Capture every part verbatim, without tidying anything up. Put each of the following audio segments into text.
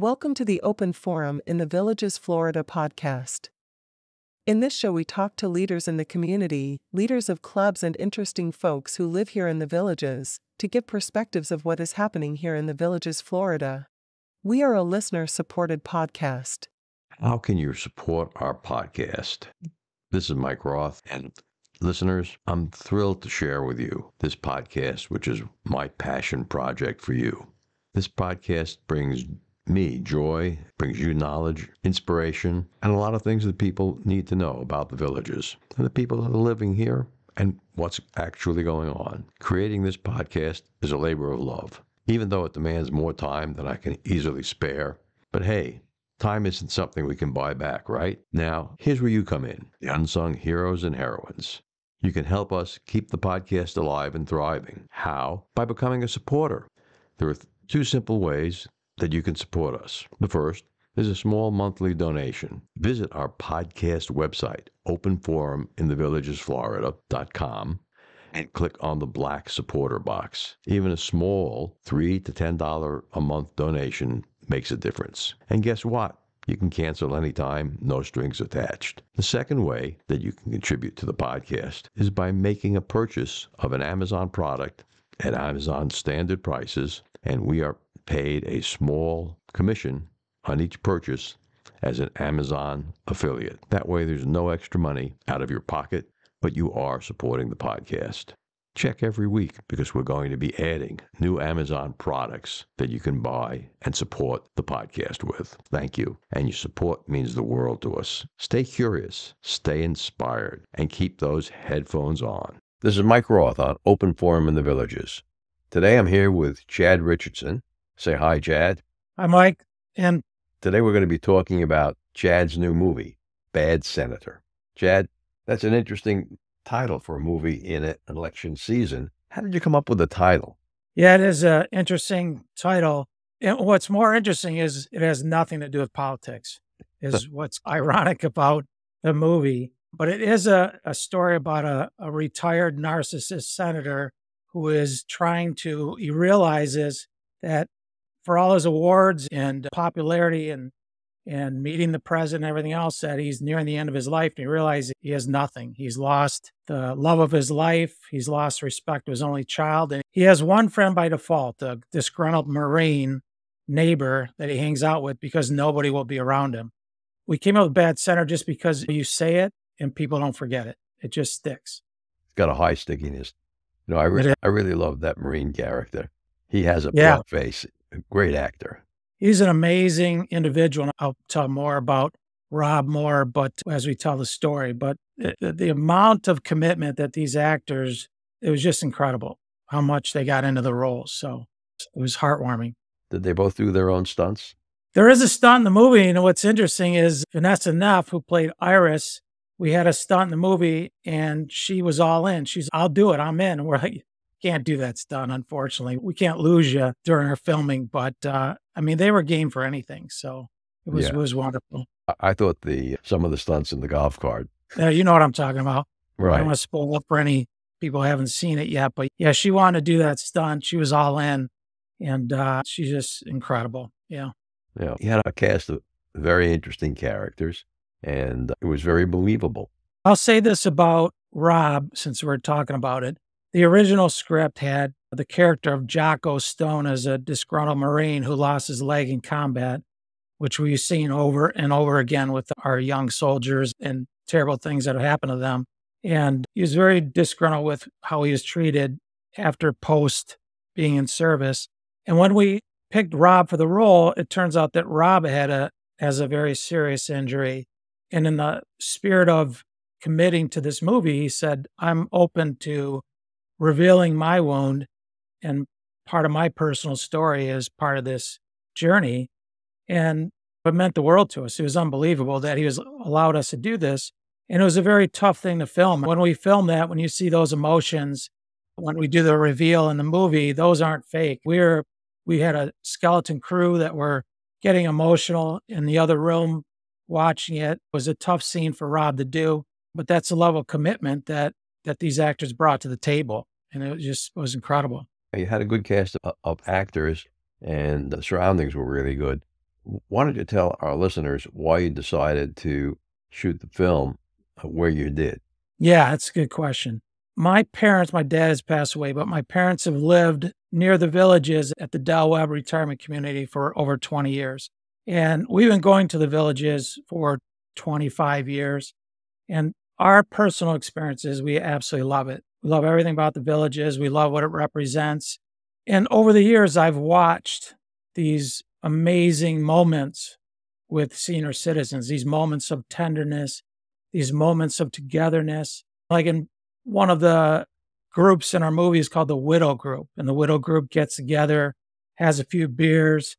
Welcome to the Open Forum in the Villages, Florida podcast. In this show we talk to leaders in the community, leaders of clubs and interesting folks who live here in the Villages, to give perspectives of what is happening here in the Villages, Florida. We are a listener-supported podcast. How can you support our podcast? This is Mike Roth, and listeners, I'm thrilled to share with you this podcast, which is my passion project for you. This podcast brings me joy, brings you knowledge, inspiration, and a lot of things that people need to know about the Villages and the people that are living here and what's actually going on. Creating this podcast is a labor of love, even though it demands more time than I can easily spare. But hey, time isn't something we can buy back, right? Now, here's where you come in, the unsung heroes and heroines. You can help us keep the podcast alive and thriving. How? By becoming a supporter. There are two simple ways that you can support us. The first is a small monthly donation. Visit our podcast website, open forum in the villages florida dot com, and click on the black supporter box. Even a small three to ten dollars a month donation makes a difference. And guess what? You can cancel anytime, no strings attached. The second way that you can contribute to the podcast is by making a purchase of an Amazon product at Amazon standard prices, and we are paid a small commission on each purchase as an Amazon affiliate. That way there's no extra money out of your pocket, but you are supporting the podcast. Check every week because we're going to be adding new Amazon products that you can buy and support the podcast with. Thank you. And your support means the world to us. Stay curious, stay inspired, and keep those headphones on. This is Mike Roth on Open Forum in the Villages. Today I'm here with Chad Richardson. Say hi, Chad. Hi, Mike. And today we're going to be talking about Chad's new movie, Bad Senator. Chad, that's an interesting title for a movie in an election season. How did you come up with the title? Yeah, it is an interesting title. And what's more interesting is it has nothing to do with politics, is what's ironic about the movie. But it is a, a story about a, a retired narcissist senator who is trying to, he realizes that for all his awards and popularity and and meeting the president and everything else, that he's nearing the end of his life, and he realizes he has nothing. He's lost the love of his life. He's lost respect to his only child. And he has one friend by default, a disgruntled Marine neighbor that he hangs out with because nobody will be around him. We came up with Bad Senator just because you say it and people don't forget it. It just sticks. It's got a high stickiness. You know, I, re I really love that Marine character. He has a yeah. blunt face. A great actor. He's an amazing individual. I'll tell more about Rob Moore, but as we tell the story, but the, the amount of commitment that these actors, it was just incredible how much they got into the roles. So it was heartwarming. Did they both do their own stunts? There is a stunt in the movie. And what's interesting is Vanessa Neff, who played Iris, we had a stunt in the movie and she was all in. She's, I'll do it. I'm in. And we're like, can't do that stunt, unfortunately. We can't lose you during our filming, but uh, I mean, they were game for anything. So it was, yeah. it was wonderful. I thought the some of the stunts in the golf cart. Uh, you know what I'm talking about. Right. I don't want to spoil up for any people who haven't seen it yet, but yeah, she wanted to do that stunt. She was all in, and uh, she's just incredible. Yeah. Yeah. He had a cast of very interesting characters, and it was very believable. I'll say this about Rob, since we're talking about it. The original script had the character of Jocko Stone as a disgruntled Marine who lost his leg in combat, which we've seen over and over again with our young soldiers and terrible things that have happened to them. And he was very disgruntled with how he was treated after post being in service. And when we picked Rob for the role, it turns out that Rob had a, has a very serious injury. And in the spirit of committing to this movie, he said, I'm open to revealing my wound, and part of my personal story is part of this journey. And it meant the world to us. It was unbelievable that he was allowed us to do this. And it was a very tough thing to film. When we film that, when you see those emotions, when we do the reveal in the movie, those aren't fake. We're, we had a skeleton crew that were getting emotional in the other room watching it. It was a tough scene for Rob to do, but that's the level of commitment that, that these actors brought to the table. And it just was incredible. You had a good cast of, of actors, and the surroundings were really good. Why don't you tell our listeners why you decided to shoot the film where you did? Yeah, that's a good question. My parents, my dad has passed away, but my parents have lived near the Villages at the Del Webb retirement community for over twenty years. And we've been going to the Villages for twenty-five years. And our personal experiences, we absolutely love it. We love everything about the Villages. We love what it represents. And over the years, I've watched these amazing moments with senior citizens, these moments of tenderness, these moments of togetherness. Like in one of the groups in our movie is called the Widow Group. And the Widow Group gets together, has a few beers,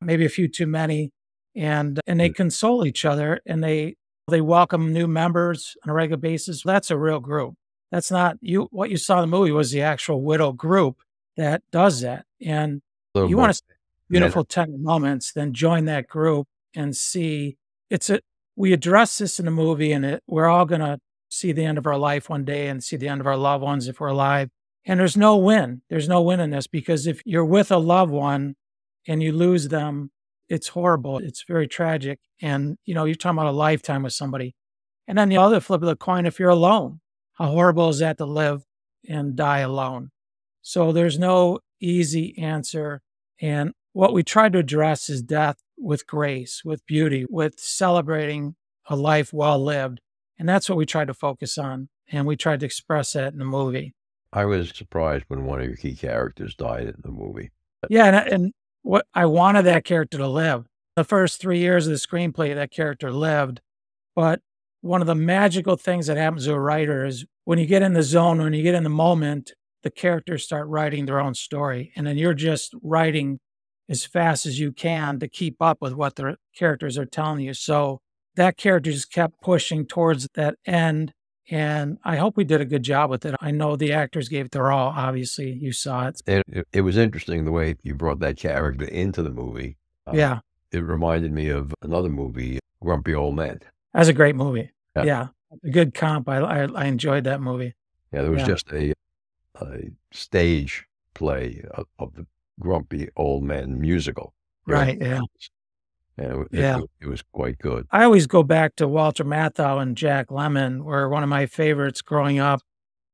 maybe a few too many, and and they console each other, and they they welcome new members on a regular basis. That's a real group. That's not you. What you saw in the movie was the actual Widow Group that does that. And you more. want to see beautiful yeah. tender moments, then join that group and see. It's a we address this in the movie, and it, we're all going to see the end of our life one day and see the end of our loved ones if we're alive. And there's no win. There's no win in this, because if you're with a loved one and you lose them, it's horrible. It's very tragic. And, you know, you're talking about a lifetime with somebody. And then the other flip of the coin, if you're alone, how horrible is that to live and die alone? So there's no easy answer. And what we try to address is death with grace, with beauty, with celebrating a life well lived. And that's what we tried to focus on. And we tried to express that in the movie. I was surprised when one of your key characters died in the movie. Yeah, and, and what I wanted that character to live. The first three years of the screenplay, that character lived. But one of the magical things that happens to a writer is when you get in the zone, when you get in the moment, the characters start writing their own story. And then you're just writing as fast as you can to keep up with what the characters are telling you. So that character just kept pushing towards that end. And I hope we did a good job with it. I know the actors gave it their all. Obviously, you saw it. It, it was interesting the way you brought that character into the movie. Uh, yeah. It reminded me of another movie, Grumpy Old Men. That's a great movie. Yeah. yeah. A good comp. I, I, I enjoyed that movie. Yeah, there was yeah. just a, a stage play of, of the Grumpy Old Men musical. Right, know? yeah. And it, yeah. It, it was quite good. I always go back to Walter Matthau and Jack Lemmon were one of my favorites growing up.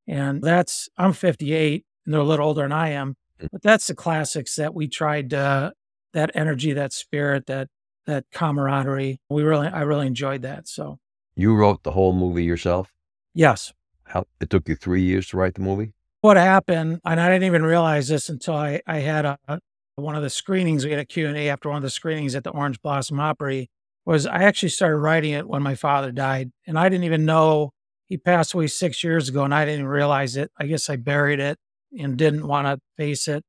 And that's, I'm fifty-eight and they're a little older than I am, but that's the classics that we tried to, that energy, that spirit, that, that camaraderie. We really, I really enjoyed that. So you wrote the whole movie yourself? Yes. How, it took you three years to write the movie? What happened, and I didn't even realize this until I, I had a, a one of the screenings, we had a Q and A after one of the screenings at the Orange Blossom Opry, was I actually started writing it when my father died. And I didn't even know, he passed away six years ago and I didn't realize it. I guess I buried it and didn't want to face it.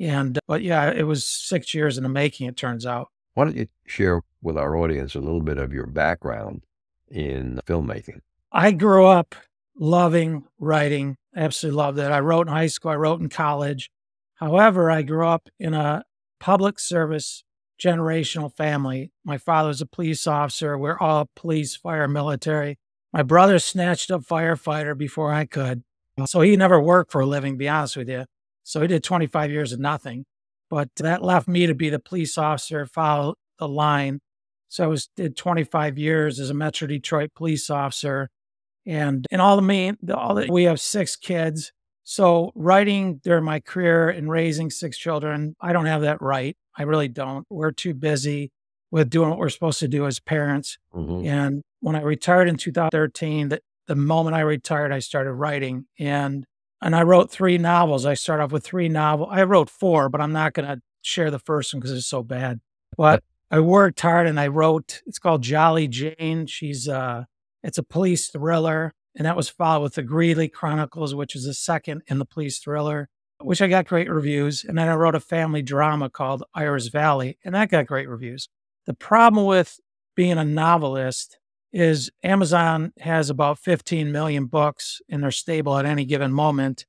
And, but yeah, it was six years in the making, it turns out. Why don't you share with our audience a little bit of your background in filmmaking? I grew up loving writing. I absolutely loved it. I wrote in high school. I wrote in college. However, I grew up in a public service generational family. My father was a police officer. We're all police, fire, military. My brother snatched up firefighter before I could. So he never worked for a living, to be honest with you. So he did twenty-five years of nothing. But that left me to be the police officer, follow the line. So I was, did twenty-five years as a Metro Detroit police officer. And, and all the main, all the, we have six kids. So writing during my career and raising six children, I don't have that right. I really don't. We're too busy with doing what we're supposed to do as parents. Mm-hmm. And when I retired in two thousand thirteen, the, the moment I retired, I started writing. And and I wrote three novels. I started off with three novels. I wrote four, but I'm not going to share the first one because it's so bad. But I worked hard and I wrote, it's called Jolly Jane. She's uh, it's a police thriller. And that was followed with The Greeley Chronicles, which is the second in the police thriller, which I got great reviews. And then I wrote a family drama called Iris Valley, and that got great reviews. The problem with being a novelist is Amazon has about fifteen million books in their stable at any given moment,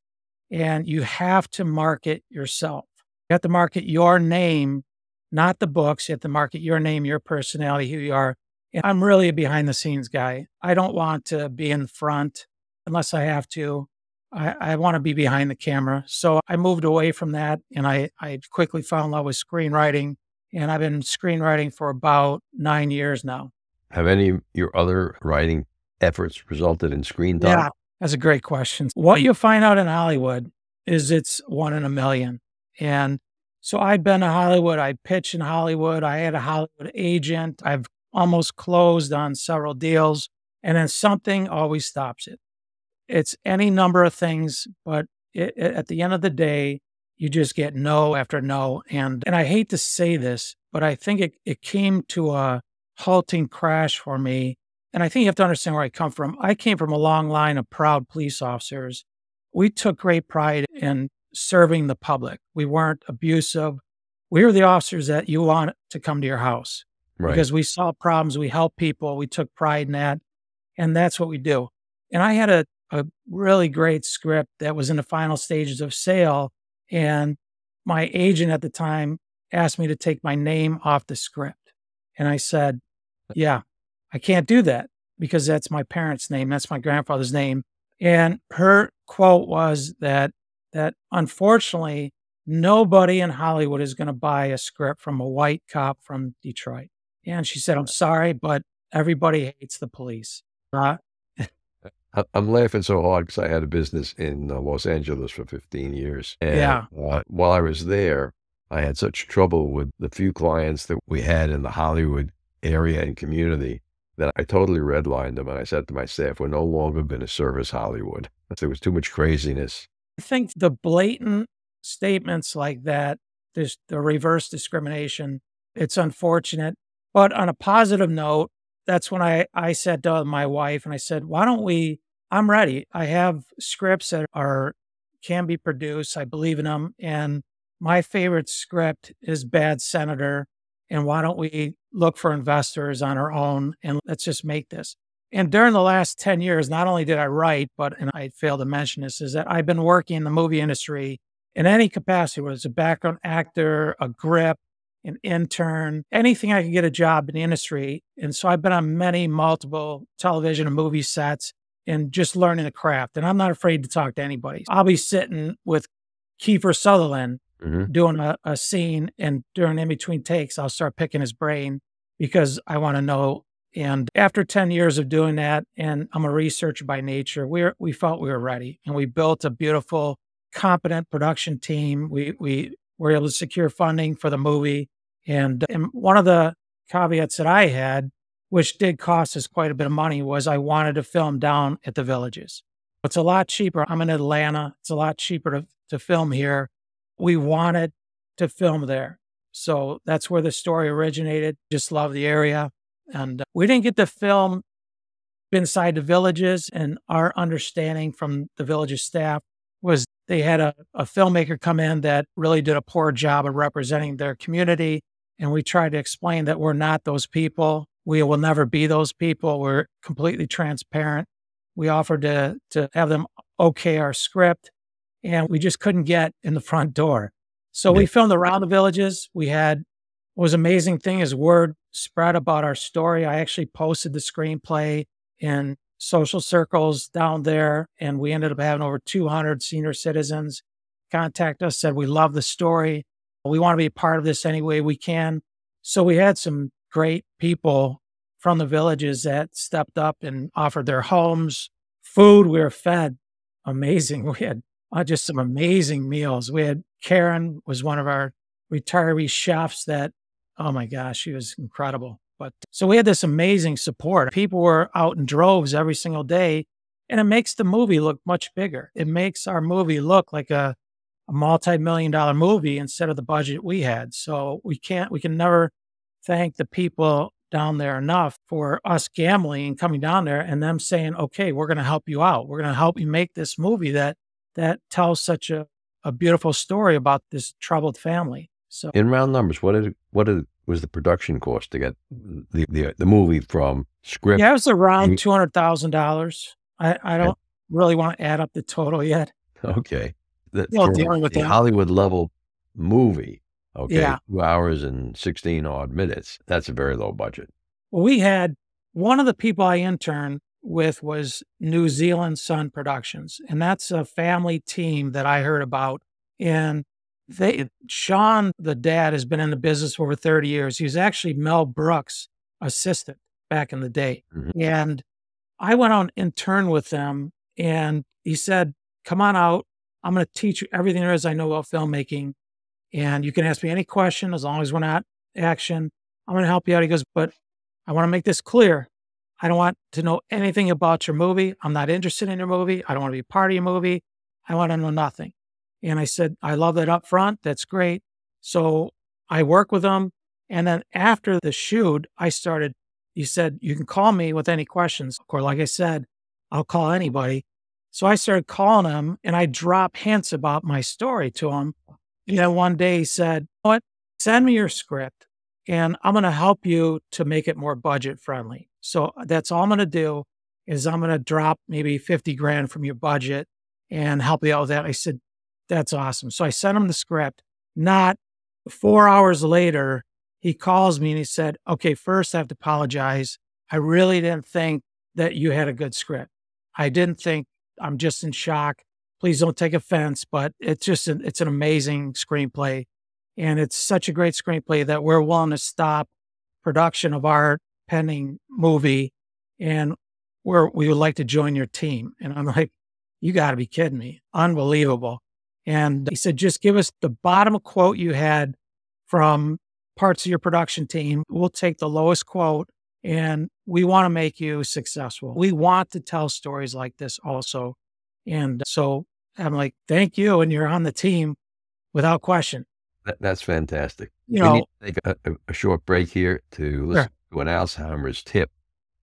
and you have to market yourself. You have to market your name, not the books. You have to market your name, your personality, who you are. I'm really a behind-the-scenes guy. I don't want to be in front unless I have to. I, I want to be behind the camera. So I moved away from that, and I, I quickly fell in love with screenwriting and I've been screenwriting for about nine years now. Have any of your other writing efforts resulted in screen time? Yeah, that's a great question. What you find out in Hollywood is it's one in a million. And so I'd been to Hollywood. I pitched in Hollywood. I had a Hollywood agent. I've almost closed on several deals. And then something always stops it. It's any number of things, but it, it, at the end of the day, you just get no after no. And and I hate to say this, but I think it, it came to a halting crash for me. And I think you have to understand where I come from. I came from a long line of proud police officers. We took great pride in serving the public. We weren't abusive. We were the officers that you want to come to your house. Right. Because we solved problems. We helped people. We took pride in that. And that's what we do. And I had a, a really great script that was in the final stages of sale. And my agent at the time asked me to take my name off the script. And I said, yeah, I can't do that because that's my parents' name. That's my grandfather's name. And her quote was that, that unfortunately, nobody in Hollywood is going to buy a script from a white cop from Detroit. And she said, I'm sorry, but everybody hates the police. Uh, I'm laughing so hard because I had a business in uh, Los Angeles for fifteen years. And yeah. uh, while I was there, I had such trouble with the few clients that we had in the Hollywood area and community that I totally redlined them. And I said to my staff, we're no longer going to service Hollywood. There was too much craziness. I think the blatant statements like that, there's the reverse discrimination. It's unfortunate. But on a positive note, that's when I, I sat down with my wife and I said, why don't we, I'm ready. I have scripts that are, can be produced. I believe in them. And my favorite script is Bad Senator. And why don't we look for investors on our own and let's just make this. And during the last ten years, not only did I write, but, and I failed to mention this, is that I've been working in the movie industry in any capacity, whether it's a background actor, a grip, an intern, anything I could get a job in the industry. And so I've been on many multiple television and movie sets and just learning the craft. And I'm not afraid to talk to anybody. I'll be sitting with Kiefer Sutherland mm-hmm. doing a, a scene, and during in-between takes, I'll start picking his brain because I want to know. And after ten years of doing that, and I'm a researcher by nature, we we felt we were ready. And we built a beautiful, competent production team. We, we were able to secure funding for the movie. And, and one of the caveats that I had, which did cost us quite a bit of money, was I wanted to film down at the Villages. It's a lot cheaper. I'm in Atlanta. It's a lot cheaper to, to film here. We wanted to film there. So that's where the story originated. Just love the area. And we didn't get to film inside the Villages. And our understanding from the Villages staff was they had a, a filmmaker come in that really did a poor job of representing their community. And we tried to explain that we're not those people. We will never be those people. We're completely transparent. We offered to, to have them okay our script, and we just couldn't get in the front door. So we filmed around the Villages. We had, what was amazing thing is word spread about our story. I actually posted the screenplay in social circles down there, and we ended up having over two hundred senior citizens contact us, said, we love the story. We want to be a part of this any way we can. So we had some great people from the Villages that stepped up and offered their homes, food. We were fed amazing. We had just some amazing meals. We had Karen was one of our retiree chefs that, oh my gosh, she was incredible. But so we had this amazing support. People were out in droves every single day, and it makes the movie look much bigger. It makes our movie look like a, a multi-million dollar movie instead of the budget we had. So we can't, we can never thank the people down there enough for us gambling and coming down there and them saying, okay, we're going to help you out. We're going to help you make this movie that, that tells such a, a beautiful story about this troubled family. So in round numbers, what did, what did, was the production cost to get the, the, the movie from script? Yeah, it was around two hundred thousand dollars. I, I don't really want to add up the total yet. Okay. The, well, dealing with the Hollywood level movie, okay, yeah. two hours and sixteen odd minutes. That's a very low budget. Well, we had, one of the people I interned with was New Zealand Sun Productions, and that's a family team that I heard about. And They, Sean, the dad, has been in the business for over thirty years. He was actually Mel Brooks' assistant back in the day. Mm-hmm. And I went on intern with them, and he said, come on out. I'm going to teach you everything there is I know about filmmaking. And you can ask me any question as long as we're not action. I'm going to help you out. He goes, but I want to make this clear. I don't want to know anything about your movie. I'm not interested in your movie. I don't want to be part of your movie. I want to know nothing. And I said, I love that up front. That's great. So I work with them. And then after the shoot, I started, he said, you can call me with any questions. Of course, like I said, I'll call anybody. So I started calling him, and I dropped hints about my story to him. And then one day he said, you know what? Send me your script, and I'm going to help you to make it more budget friendly. So that's all I'm going to do is I'm going to drop maybe fifty grand from your budget and help you out with that. I said, that's awesome. So I sent him the script. Not four hours later, he calls me and he said, okay, first I have to apologize. I really didn't think that you had a good script. I didn't think, I'm just in shock. Please don't take offense, but it's just, an, it's an amazing screenplay. And it's such a great screenplay that we're willing to stop production of our pending movie. And we're, we would like to join your team. And I'm like, you got to be kidding me. Unbelievable. And he said, just give us the bottom quote you had from parts of your production team. We'll take the lowest quote, and we want to make you successful. We want to tell stories like this also. And so I'm like, thank you. And you're on the team without question. That, that's fantastic. You we know, need to take a, a short break here to listen sure. to an Alzheimer's tip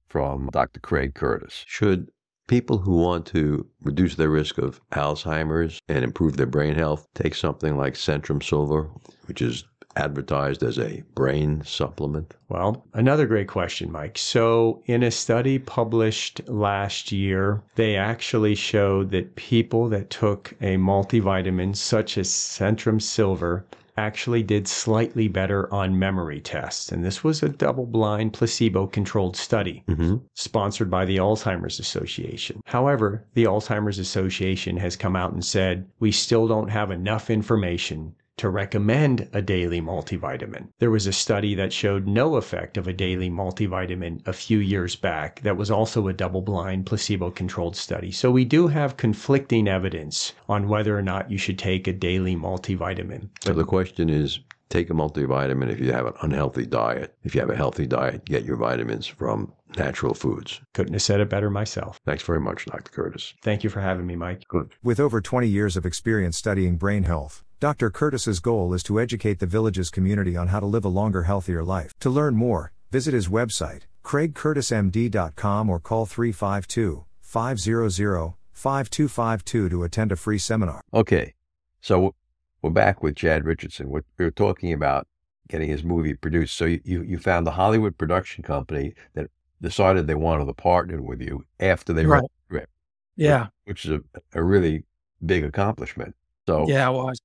from Doctor Craig Curtis. Should people who want to reduce their risk of Alzheimer's and improve their brain health take something like Centrum Silver, which is advertised as a brain supplement? Well, another great question, Mike. So in a study published last year, they actually showed that people that took a multivitamin such as Centrum Silver actually did slightly better on memory tests. And this was a double-blind, placebo-controlled study mm-hmm. sponsored by the Alzheimer's Association. However, the Alzheimer's Association has come out and said, we still don't have enough information to recommend a daily multivitamin. There was a study that showed no effect of a daily multivitamin a few years back that was also a double-blind, placebo-controlled study. So we do have conflicting evidence on whether or not you should take a daily multivitamin. So the question is, take a multivitamin if you have an unhealthy diet. If you have a healthy diet, get your vitamins from natural foods. Couldn't have said it better myself. Thanks very much, Doctor Curtis. Thank you for having me, Mike. Good. With over twenty years of experience studying brain health, Doctor Curtis's goal is to educate the Villages community on how to live a longer, healthier life. To learn more, visit his website, craig curtis m d dot com, or call three five two, five zero zero, five two five two to attend a free seminar. Okay, so we're back with Chad Richardson. We're, we were talking about getting his movie produced. So you, you, you found the Hollywood production company that decided they wanted to partner with you after they right. wrote the script. Yeah. Which, which is a, a really big accomplishment. So yeah, it was.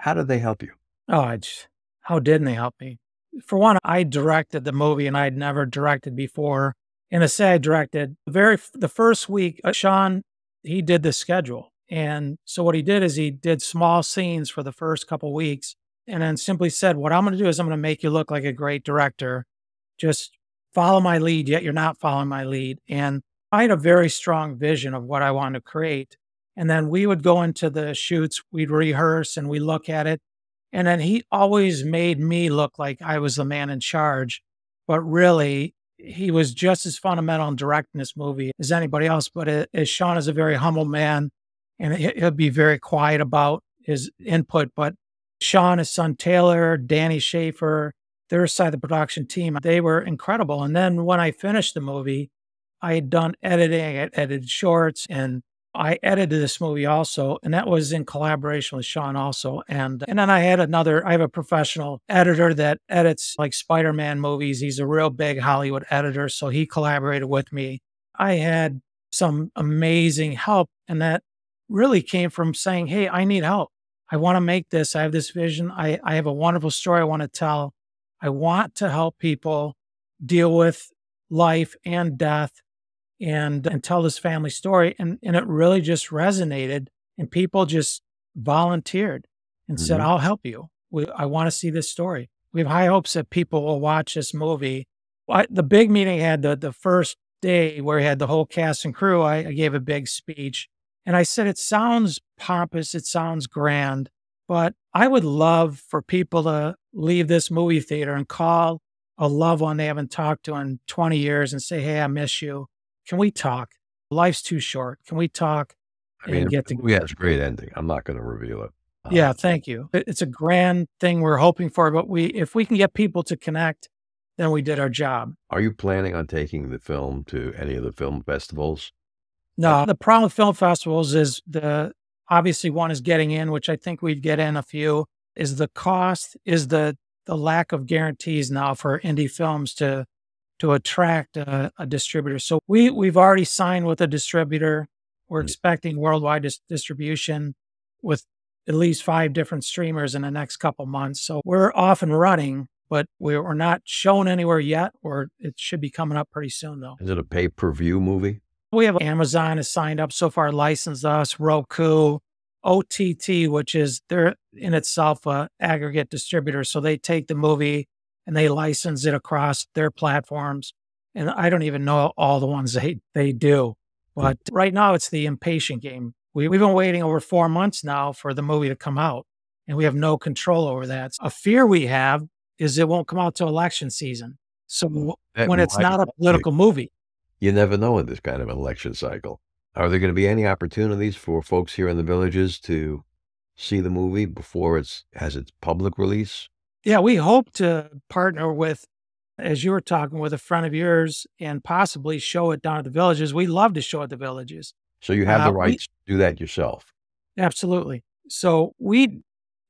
How did they help you? Oh, I just, how didn't they help me? For one, I directed the movie, and I'd never directed before. And to say I directed, the very the first week, uh, Sean, he did the schedule. And so what he did is he did small scenes for the first couple weeks, and then simply said, what I'm going to do is I'm going to make you look like a great director. Just follow my lead, yet you're not following my lead. And I had a very strong vision of what I wanted to create. And then we would go into the shoots, we'd rehearse, and we look at it. And then he always made me look like I was the man in charge. But really, he was just as fundamental in directing this movie as anybody else. But it, it, Sean is a very humble man, and he'll be very quiet about his input. But Sean, his son Taylor, Danny Schaefer, their side of the production team, they were incredible. And then when I finished the movie, I had done editing, I edited shorts, and I edited this movie also, and that was in collaboration with Sean also. And and then I had another, I have a professional editor that edits like Spider-Man movies. He's a real big Hollywood editor, so he collaborated with me. I had some amazing help, and that really came from saying, hey, I need help. I want to make this. I have this vision. I, I have a wonderful story I want to tell. I want to help people deal with life and death And, and tell this family story. And, and it really just resonated, and people just volunteered. and mm-hmm. said, I'll help you. We, I want to see this story. We have high hopes that people will watch this movie. I, the big meeting I had the, the first day where I had the whole cast and crew, I, I gave a big speech. And I said, it sounds pompous, it sounds grand, but I would love for people to leave this movie theater and call a loved one they haven't talked to in twenty years and say, hey, I miss you. Can we talk? Life's too short. Can we talk? I mean, get we had a great ending. I'm not going to reveal it. Um, yeah, thank you. It's a grand thing we're hoping for, but we, if we can get people to connect, then we did our job. Are you planning on taking the film to any of the film festivals? No, the problem with film festivals is the, obviously one is getting in, which I think we'd get in a few, is the cost, is the, the lack of guarantees now for indie films to, to attract a, a distributor. So we, we've already signed with a distributor. We're mm-hmm. expecting worldwide dis distribution with at least five different streamers in the next couple months. So we're off and running, but we're not shown anywhere yet, or it should be coming up pretty soon though. Is it a pay-per-view movie? We have Amazon has signed up so far, licensed us, Roku, O T T, which is they're in itself an aggregate distributor. So they take the movie and they license it across their platforms. And I don't even know all the ones they, they do. But right now it's the impatient game. We, we've been waiting over four months now for the movie to come out, and we have no control over that. A fear we have is it won't come out till election season. So that when it's not a political movie. You never know in this kind of election cycle. Are there going to be any opportunities for folks here in the Villages to see the movie before it's has its public release? Yeah, we hope to partner with, as you were talking, with a friend of yours and possibly show it down at the Villages. We love to show at the Villages. So you have uh, the rights we, to do that yourself. Absolutely. So we,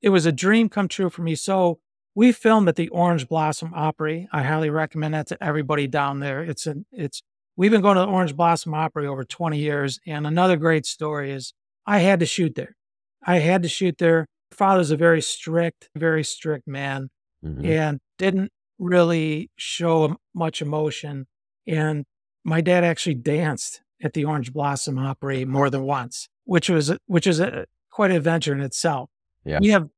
it was a dream come true for me. So we filmed at the Orange Blossom Opry. I highly recommend that to everybody down there. It's an, it's, we've been going to the Orange Blossom Opry over twenty years. And another great story is I had to shoot there. I had to shoot there. My father's a very strict, very strict man mm-hmm. and didn't really show much emotion. And my dad actually danced at the Orange Blossom Opry more than once, which was, which is a, quite an adventure in itself. Yeah. We have,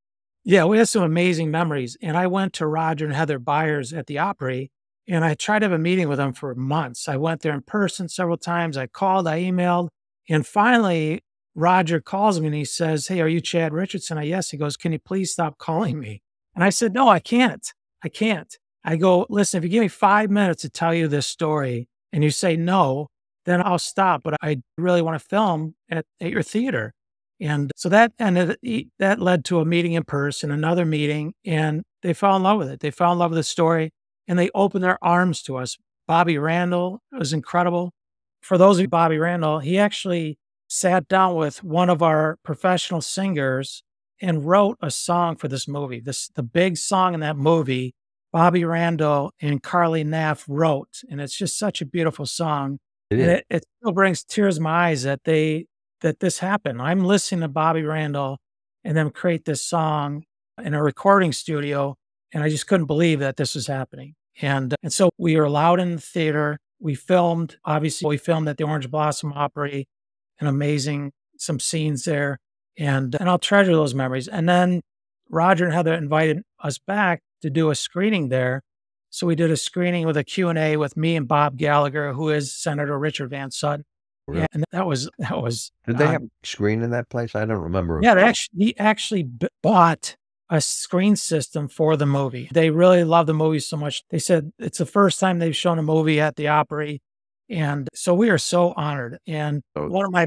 yeah, we have some amazing memories. And I went to Roger and Heather Byers at the Opry. And I tried to have a meeting with them for months. I went there in person several times. I called, I emailed. And finally, Roger calls me and he says, hey, are you Chad Richardson? I, yes. He goes, can you please stop calling me? And I said, no, I can't. I can't. I go, listen, if you give me five minutes to tell you this story and you say no, then I'll stop. But I really want to film at, at your theater. And so that, and that led to a meeting in person, another meeting, and they fell in love with it. They fell in love with the story. And they opened their arms to us. Bobby Randall was incredible. For those of you, Bobby Randall, he actually sat down with one of our professional singers and wrote a song for this movie. This, the big song in that movie, Bobby Randall and Carly Knaff wrote. And it's just such a beautiful song. It is. And it, it still brings tears to my eyes that, they, that this happened. I'm listening to Bobby Randall and them create this song in a recording studio. And I just couldn't believe that this was happening. And, and so we were allowed in the theater. We filmed, obviously we filmed at the Orange Blossom Opry, an amazing, some scenes there. And, and I'll treasure those memories. And then Roger and Heather invited us back to do a screening there. So we did a screening with a Q and A with me and Bob Gallagher, who is Senator Richard Van Sutton. Really? And that was, that was. Did they um, have a screen in that place? I don't remember. Yeah, they actually, he actually bought a screen system for the movie. They really love the movie so much. They said it's the first time they've shown a movie at the Opry. And so we are so honored. And oh. one of my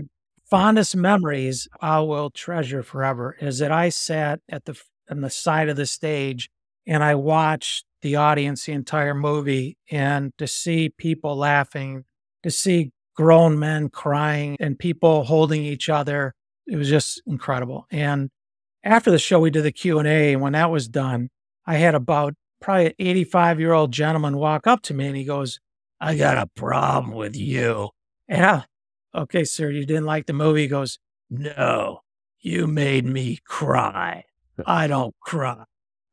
fondest memories I will treasure forever is that I sat at the, on the side of the stage and I watched the audience the entire movie, and to see people laughing, to see grown men crying and people holding each other, it was just incredible. And after the show, we did the Q and A, and when that was done, I had about probably an eighty-five-year-old gentleman walk up to me, and he goes, I got a problem with you. And I, okay, sir, you didn't like the movie? He goes, no, you made me cry. I don't cry.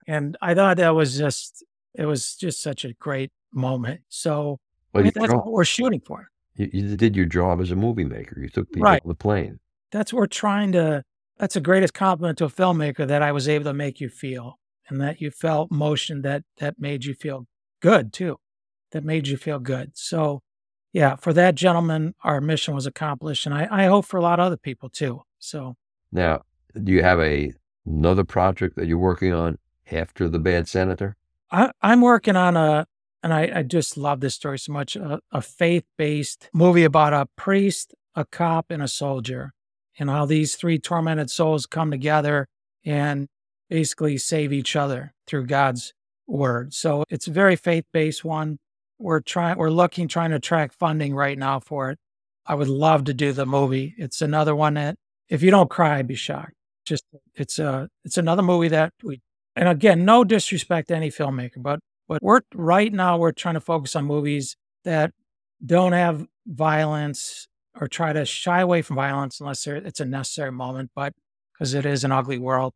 And I thought that was just, it was just such a great moment. So well, I mean, that's what we're shooting for. You, you did your job as a movie maker. You took people right. on the plane. That's what we're trying to that's the greatest compliment to a filmmaker, that I was able to make you feel, and that you felt motion that that made you feel good too, that made you feel good. So yeah, for that gentleman, our mission was accomplished, and I, I hope for a lot of other people too. So now, do you have a another project that you're working on after the Bad Senator? I, I'm working on a, and I, I just love this story so much, a, a faith-based movie about a priest, a cop, and a soldier, and how these three tormented souls come together and basically save each other through God's word. So it's a very faith-based one. We're trying, we're looking, trying to track funding right now for it. I would love to do the movie. It's another one that, if you don't cry, I'd be shocked. Just, it's a, it's another movie that we, and again, no disrespect to any filmmaker, but, but we're right now, we're trying to focus on movies that don't have violence or try to shy away from violence unless it's a necessary moment, but because it is an ugly world,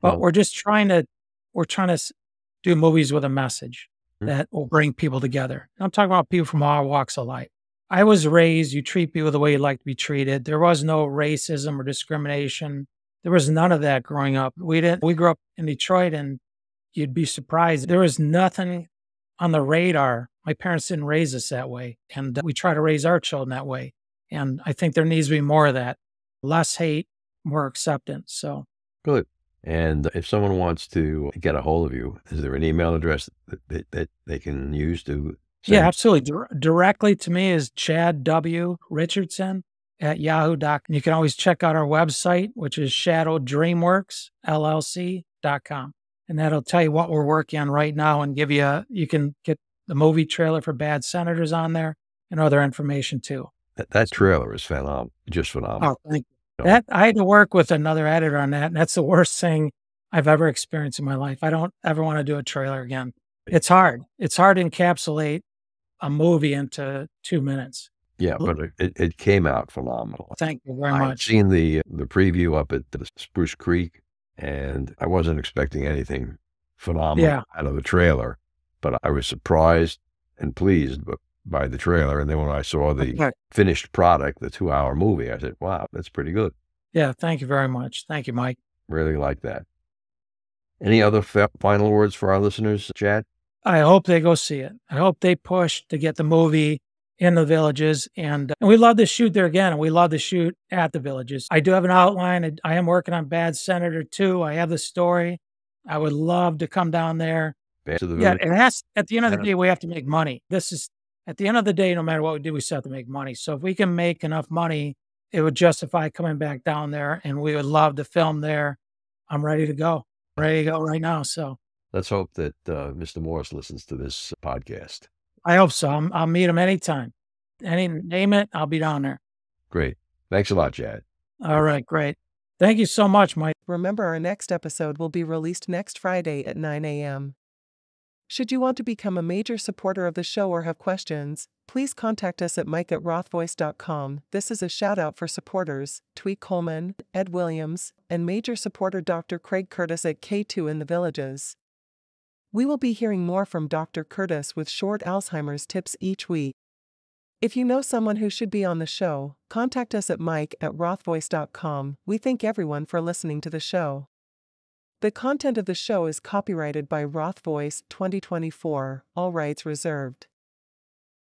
but oh. we're just trying to, we're trying to do movies with a message that will bring people together. And I'm talking about people from all walks of life. I was raised, you treat people the way you'd like to be treated. There was no racism or discrimination. There was none of that growing up. We didn't, we grew up in Detroit, and you'd be surprised. There was nothing on the radar. My parents didn't raise us that way. And we try to raise our children that way. And I think there needs to be more of that. Less hate, more acceptance. So good. And if someone wants to get a hold of you, is there an email address that, that, that they can use to send? Yeah, absolutely. Dir directly to me is chad w richardson at yahoo dot com. You can always check out our website, which is shadow dreamworks l l c dot com. And that'll tell you what we're working on right now and give you a, you can get the movie trailer for Bad Senators on there and other information too. That, that trailer is phenomenal, just phenomenal. Oh, thank you. That I had to work with another editor on that, and that's the worst thing I've ever experienced in my life. I don't ever want to do a trailer again. It's hard. It's hard to encapsulate a movie into two minutes. Yeah, but it, it came out phenomenal. Thank you very much. I've seen the the preview up at the Spruce Creek, and I wasn't expecting anything phenomenal yeah. out of a trailer, but I was surprised and pleased by by the trailer. And then when I saw the okay. finished product, the two hour movie, I said, wow, that's pretty good. Yeah. Thank you very much. Thank you, Mike. Really like that. Any other final words for our listeners, Chad? I hope they go see it. I hope they push to get the movie in the Villages. And, uh, and we love to shoot there again. And we love to shoot at the Villages. I do have an outline. I, I am working on Bad Senator too. I have the story. I would love to come down there. Back to the yeah, it has, at the end of the day, we have to make money. This is, at the end of the day, no matter what we do, we still have to make money. So if we can make enough money, it would justify coming back down there, and we would love to film there. I'm ready to go, ready to go right now. So let's hope that uh, Mister Morris listens to this podcast. I hope so. I'm, I'll meet him anytime. Any, name it, I'll be down there. Great. Thanks a lot, Chad. All right, great. Thank you so much, Mike. Remember, our next episode will be released next Friday at nine A M Should you want to become a major supporter of the show or have questions, please contact us at mike at rothvoice dot com. This is a shout-out for supporters, Tweak Coleman, Ed Williams, and major supporter Doctor Craig Curtis at K two in the Villages. We will be hearing more from Doctor Curtis with short Alzheimer's tips each week. If you know someone who should be on the show, contact us at mike at rothvoice dot com. We thank everyone for listening to the show. The content of the show is copyrighted by Roth Voice twenty twenty-four, all rights reserved.